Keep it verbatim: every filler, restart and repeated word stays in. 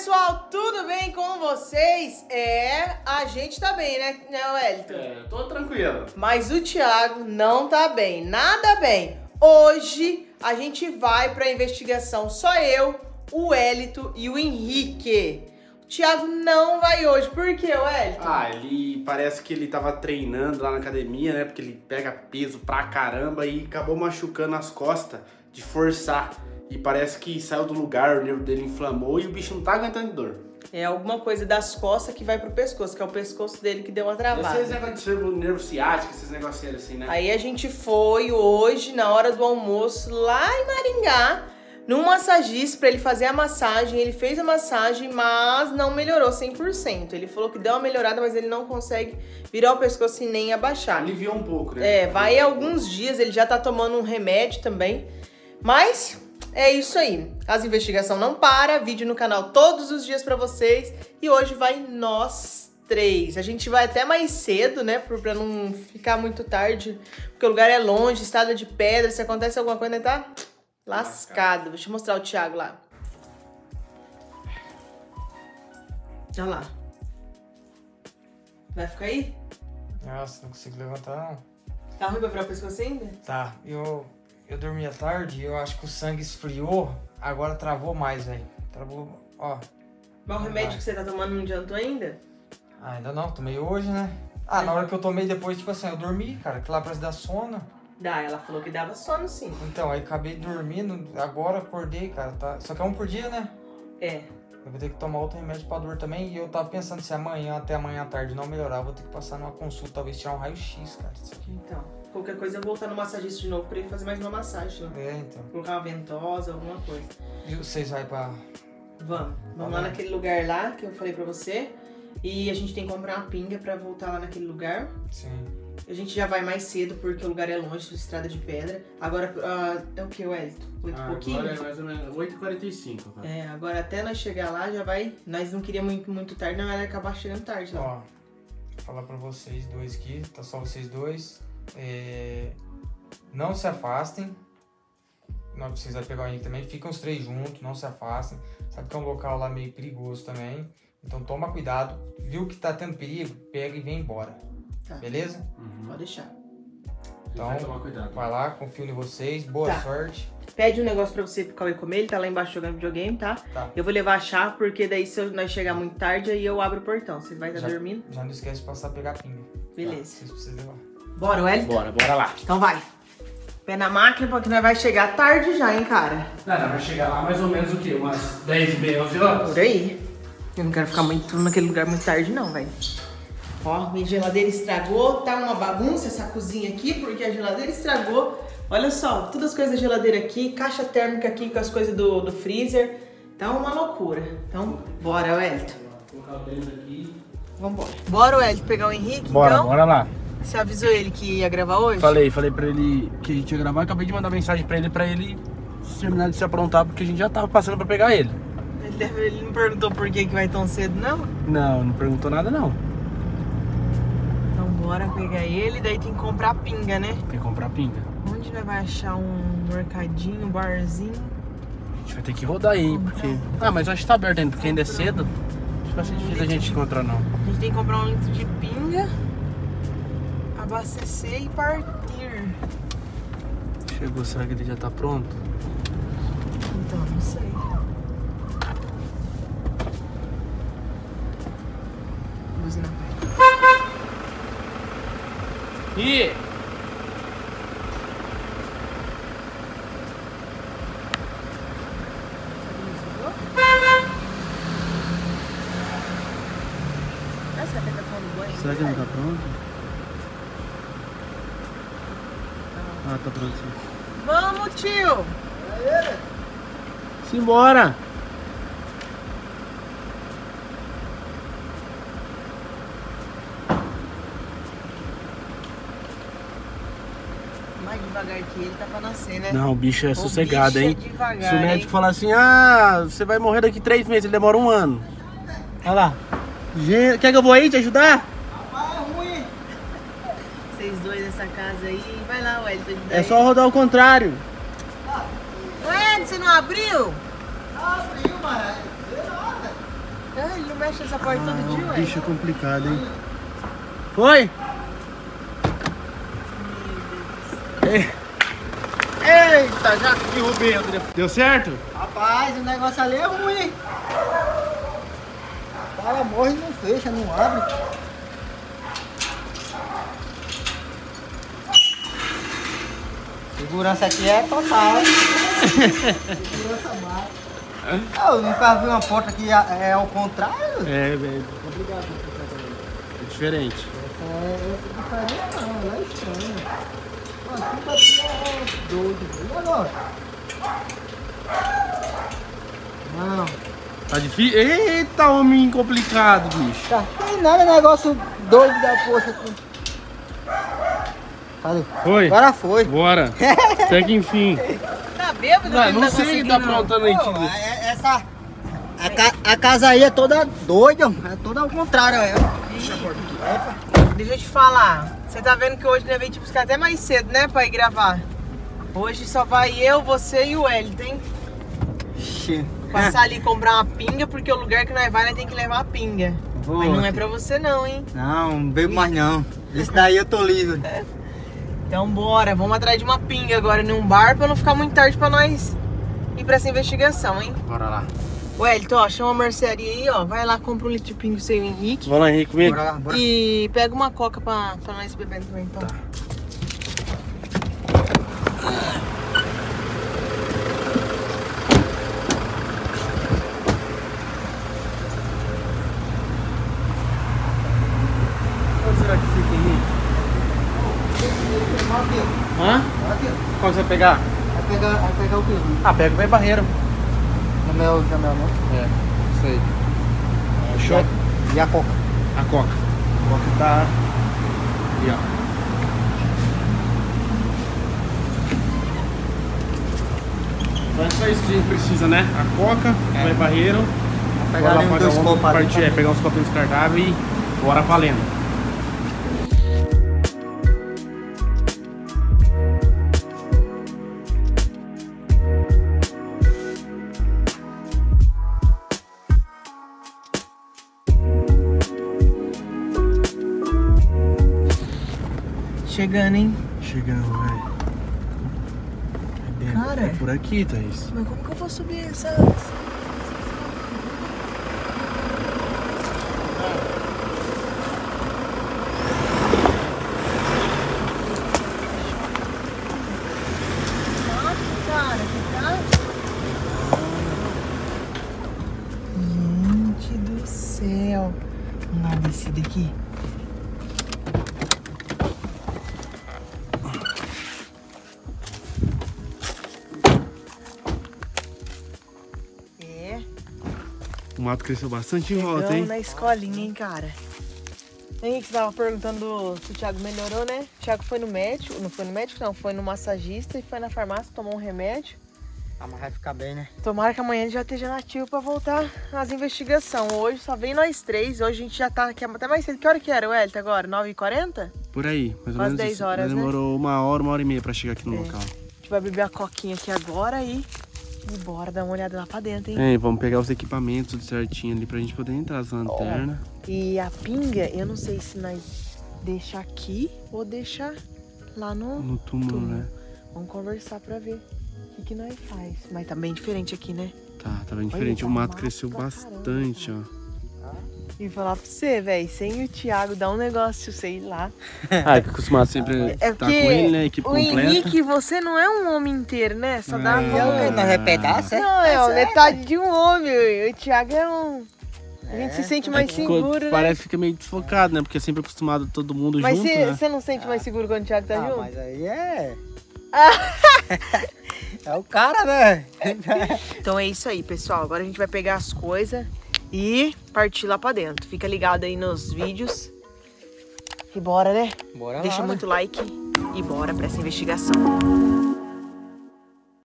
pessoal, tudo bem com vocês? É, a gente tá bem, né, né, Wellington? É, eu tô tranquilo. Mas o Thiago não tá bem, nada bem. Hoje a gente vai pra investigação, só eu, o Wellington e o Henrique. O Thiago não vai hoje, por quê, Wellington? Ah, ele parece que ele tava treinando lá na academia, né, porque ele pega peso pra caramba e acabou machucando as costas de forçar. E parece que saiu do lugar, o nervo dele inflamou e o bicho não tá aguentando dor. É alguma coisa das costas que vai pro pescoço, que é o pescoço dele que deu uma travada. Esses negócios de nervo ciático, esses negocinhos assim, né? Aí a gente foi hoje, na hora do almoço, lá em Maringá, num massagista pra ele fazer a massagem. Ele fez a massagem, mas não melhorou cem por cento. Ele falou que deu uma melhorada, mas ele não consegue virar o pescoço e nem abaixar. Aliviou um pouco, né? É, vai alguns dias, ele já tá tomando um remédio também, mas... é isso aí, as investigações não param, vídeo no canal todos os dias pra vocês e hoje vai nós três. A gente vai até mais cedo, né, pra não ficar muito tarde, porque o lugar é longe, estrada de pedra, se acontece alguma coisa, né, tá lascado. Deixa eu mostrar o Thiago lá. Olha lá. Vai ficar aí? Nossa, não consigo levantar, não. Tá ruim pra virar o pescoço ainda? Tá, eu... eu dormi à tarde e eu acho que o sangue esfriou, agora travou mais, velho. Travou, ó. Mas o remédio que você tá tomando não adiantou ainda? Ah, ainda não, tomei hoje, né? Ah, é. Na hora que eu tomei depois, tipo assim, eu dormi, cara, que lá parece dar sono. Dá, ela falou que dava sono sim. Então, aí acabei dormindo, agora acordei, cara, tá... só que é um por dia, né? É. Eu vou ter que tomar outro remédio pra dor também e eu tava pensando se amanhã, até amanhã à tarde não melhorar, eu vou ter que passar numa consulta, talvez tirar um raio-x, cara, isso aqui. Então... qualquer coisa eu voltar no massagista de novo pra ele fazer mais uma massagem, né? É, então. Colocar uma ventosa, alguma coisa. E vocês vai pra... Vamos. Vamos lá naquele lugar lá que eu falei pra você. E a gente tem que comprar uma pinga pra voltar lá naquele lugar. Sim. A gente já vai mais cedo porque o lugar é longe, estrada de pedra. Agora, uh, é o que, Wellington? Oito e pouquinho? Agora é mais ou menos oito e quarenta e cinco. É, agora até nós chegar lá já vai... nós não queríamos muito, muito tarde, não, era acabar chegando tarde. Ó, lá. Falar pra vocês dois aqui, tá só vocês dois. É, não se afastem. Não precisa pegar o Henrique também. Ficam os três juntos, não se afastem. Sabe que é um local lá meio perigoso também. Então toma cuidado. Viu que tá tendo perigo, pega e vem embora. Tá. Beleza? Uhum. Pode deixar. Então vai, tomar cuidado. Vai lá, confio em vocês. Boa tá. sorte. Pede um negócio pra você pro Cauê comer. Ele tá lá embaixo jogando videogame, tá? tá? Eu vou levar a chave, porque daí se nós chegar muito tarde, aí eu abro o portão. Vocês vão estar já, dormindo? Já não esquece de passar a pegar a pinga. Beleza. Tá? Vocês precisam levar. Bora, Wellington? Bora, bora lá. Então vai. Pé na máquina, porque nós vai chegar tarde já, hein, cara? Não, não, vai chegar lá mais ou menos o quê? Umas dez, onze horas? Por aí. Eu não quero ficar muito naquele lugar muito tarde, não, velho. Ó, minha geladeira estragou. Tá uma bagunça essa cozinha aqui, porque a geladeira estragou. Olha só, todas as coisas da geladeira aqui, caixa térmica aqui com as coisas do, do freezer. Tá uma loucura. Então, bora, Wellington. Vou colocar o dedo aqui. Vambora. Bora, Wellington, pegar o Henrique, bora, então? Bora, bora lá. Você avisou ele que ia gravar hoje? Falei, falei pra ele que a gente ia gravar. Acabei de mandar mensagem pra ele, pra ele terminar de se aprontar, porque a gente já tava passando pra pegar ele. Ele, deve, ele não perguntou por que que vai tão cedo, não? Não, não perguntou nada, não. Então bora pegar ele, daí tem que comprar pinga, né? Tem que comprar pinga. Onde nós vai achar um mercadinho, um barzinho? A gente vai ter que rodar aí, porque... ah, mas eu acho que tá aberto ainda, porque ainda é cedo. Acho que vai ser difícil a gente encontrar, não. A gente tem que comprar um litro de pinga, abastecer e partir. Chegou, será que ele já tá pronto? Então, não sei. Buzina perto. Ih! Será que ele tá pronto? Ah, tá pronto. Vamos, tio! Simbora! Mais devagar que ele tá pra nascer, né? Não, o bicho é o sossegado, bicho, hein? É devagar, se o médico hein? falar assim, ah, você vai morrer daqui três meses, ele demora um ano. Olha lá. Quer que eu vou aí te ajudar? Vocês dois nessa casa aí, vai lá, Wellington. É só rodar ao contrário. Ué, você não abriu? Não abriu, mas você roda. mexe essa porta ah, todo dia, ué? Bicho é complicado, hein? Foi? Eita, já derrubei o telefone. Deu certo? Rapaz, o negócio ali é ruim. A bala morre e não fecha, não abre. Segurança aqui é total, hein? Segurança mata. Eu nunca vi uma porta que é ao contrário. É, velho. Obrigado. É diferente. Essa é diferente, não. Ela é estranha. Mano, aqui é doido. E agora? Não. Tá difícil? Eita, homem complicado, bicho. Tá, tem nada, negócio doido da poxa aqui. Cadê? Foi? Agora foi. Bora. Até que enfim. Tá bêbado? Não, não tá sei o que tá aprontando aí, tio. Essa... A, ca, a casa aí é toda doida, é toda ao contrário. É. Deixa a porta aqui. Deixa eu te falar. Você tá vendo que hoje eu vim te buscar até mais cedo, né? Pra ir gravar. Hoje só vai eu, você e o Wellington, hein? Ixi. Passar ali e comprar uma pinga, porque o lugar que nós vai, nós tem que levar a pinga. Boa. Mas não é pra você não, hein? Não, não bebo mais não. Isso daí eu tô livre. É. Então bora, vamos atrás de uma pinga agora num bar pra não ficar muito tarde pra nós ir pra essa investigação, hein? Bora lá. Ué, Elton, ó, chama a mercearia aí, ó. Vai lá, compra um litro de pinga seu Henrique. Bora lá, Henrique, comigo. Bora lá, bora. E pega uma coca pra, pra nós bebendo também, então. Tá. Hã? Qual você vai pegar? Vai pegar, vai pegar o quê? Ah, pega o meio barreiro. No meu Jamel, não? É, isso aí. É, show. E a coca? A coca. A coca tá... E ó. Então é só isso que a gente precisa, né? A coca, é. O meio barreiro. Vou pegar ali dois copos. Partir, é, pegar uns copinhos descartáveis e bora valendo. Chegando, hein? Chegando, velho. Cara... É por aqui, Thaís. Mas como que eu vou subir essa... essa... Cara, que tá? Gente do céu. Vamos lá descer daqui. O mato cresceu bastante em volta, hein? Na escolinha, hein, cara? Aí você tava perguntando se o Thiago melhorou, né? O Thiago foi no médico, não foi no médico, não, foi no massagista e foi na farmácia, tomou um remédio. Ah, mas vai ficar bem, né? Tomara que amanhã ele já esteja nativo pra voltar às investigações. Hoje só vem nós três, hoje a gente já tá aqui até mais cedo. Que hora que era, Wellington, agora? nove e quarenta? Por aí, mais ou menos dez horas, né? Demorou uma hora, uma hora e meia pra chegar aqui no local. A gente vai beber a coquinha aqui agora e... E bora dar uma olhada lá pra dentro, hein? É, vamos pegar os equipamentos tudo certinho ali pra gente poder entrar as lanternas. Oh, e a pinga, eu não sei se nós deixar aqui ou deixar lá no... No túmulo, túmulo. Né? Vamos conversar pra ver o que, que nós faz. Mas tá bem diferente aqui, né? Tá, tá bem diferente. Olha, o mato cresceu bastante, caramba, ó. E falar pra você, velho, sem o Thiago dar um negócio, sei lá. Ah, que acostumado sempre é tá com ele, né? Equipe o completa. Henrique, você não é um homem inteiro, né? Só dá uma volta. Não é pedaço, é? Não, é metade de um homem. O Thiago é um... A gente é. se sente mais é seguro, né? Parece que fica meio desfocado, né? Porque é sempre acostumado todo mundo mas junto, cê, né? Mas você não sente ah. mais seguro quando o Thiago tá ah, junto? Mas aí é... É o cara, né? Então é isso aí, pessoal. Agora a gente vai pegar as coisas... E partir lá pra dentro. Fica ligado aí nos vídeos. E bora, né? Bora lá. Deixa muito like e bora pra essa investigação.